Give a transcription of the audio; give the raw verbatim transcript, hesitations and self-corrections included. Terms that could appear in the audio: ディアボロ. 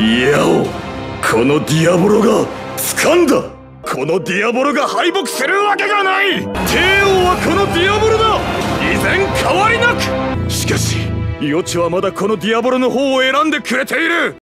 いやお、このディアボロが掴んだ。このディアボロが敗北するわけがない。帝王はこのディアボロだ、依然変わりなく。しかし余地はまだこのディアボロの方を選んでくれている。